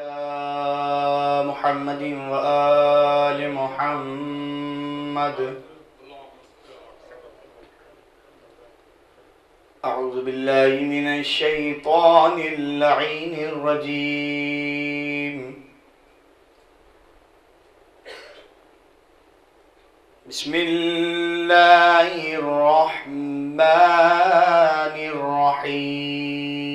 على محمد وآل محمد. أعوذ بالله من الشيطان اللعين الرجيم. بسم الله الرحمن الرحيم.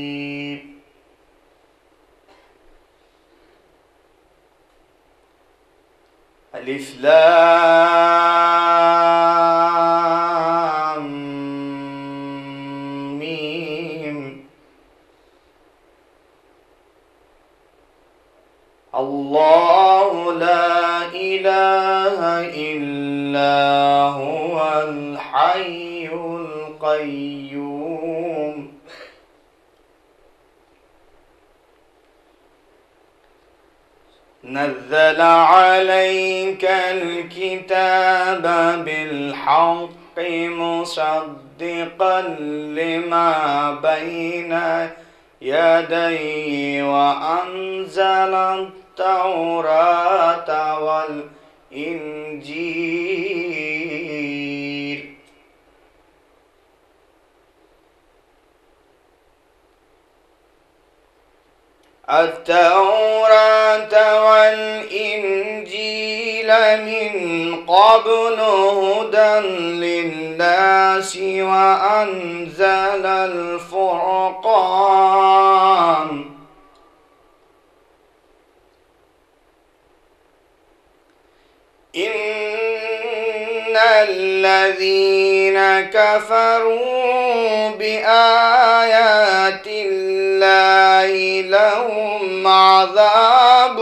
ألف لام ميم. الله لا إله إلا هو الحي القيوم. نزل عليك الكتاب بالحق مصدقا لما بين يديه وأنزل التوراة والإنجيل. التوراة والإنجيل من قبل هدى للناس وأنزل الفرقان. إن الذين كفروا بآيات الله لهم عذاب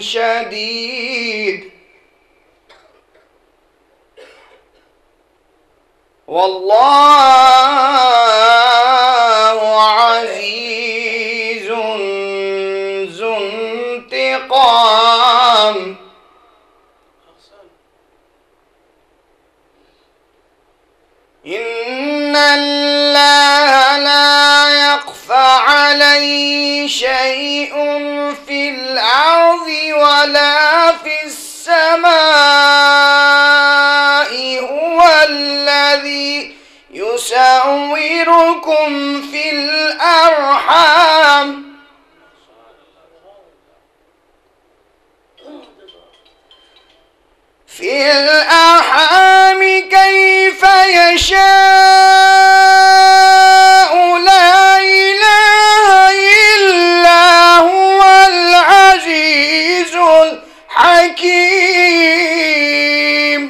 شديد والله عزيز ذو انتقام. إن الله لا يخفى عليه شيء في الأرض ولا في السماء. هو الذي يسوّركم في الأرحام. في الأرحام كيف يشاء. لا إله إلا هو العزيز الحكيم.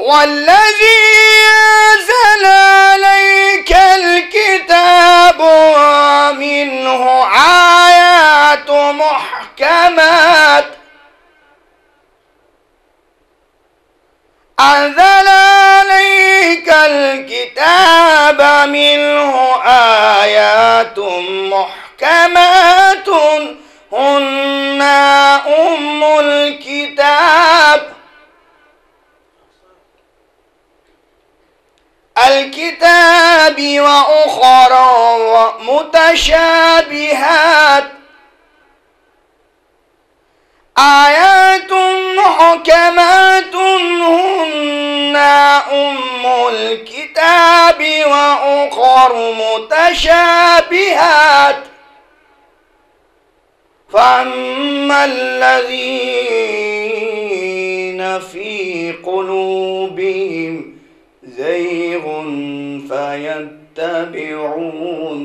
هو الذي أنزل عليك الكتاب ومنه آيات محكمات أنزل عليك الكتاب منه آيات محكمات هن أم الكتاب. الكتاب وأخرى متشابهات آيات محكمات هن أم الكتاب وأخر متشابهات. فأما الذين في قلوبهم زيغ فيتبعون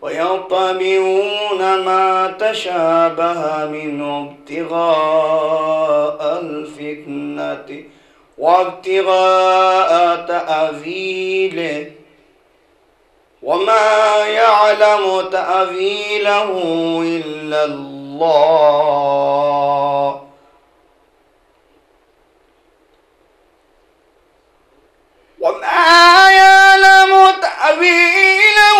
ويطبعون ما تشابه منه ابتغاء الفتنة وابتغاء تأويله. وما يعلم تأويله إلا الله. وما يعلم تأويله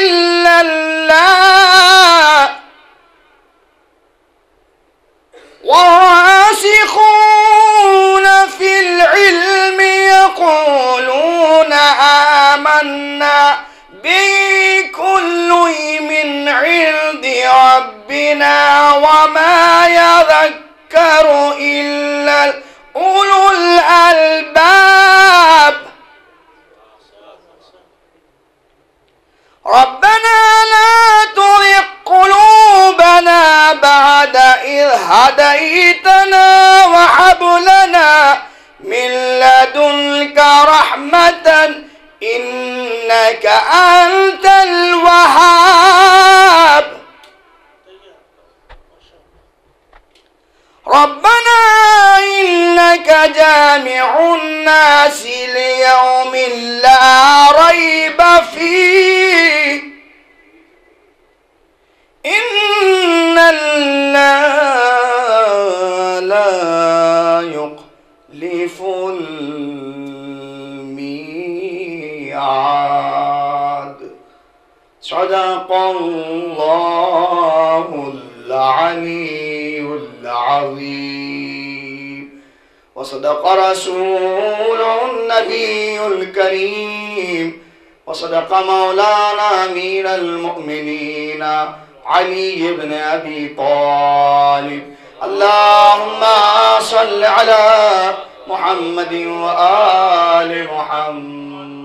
إلا الله والراسخون في العلم يقولون آمنا آمنا به كل من عند ربنا وما يذكر إلا أولو الألباب. ربنا لا تزغ قلوبنا بعد إذ هديتنا وهب لنا من لدنك رحمة إنك أنت الوهاب. ربنا إنك جامع الناس ليوم لا ريب فيه إن الله لا يخلف الميعاد. صدق الله العلي العظيم وصدق رسوله النبي الكريم وصدق مولانا أمير المؤمنين علي بن أبي طالب. اللهم صل على محمد وآل محمد.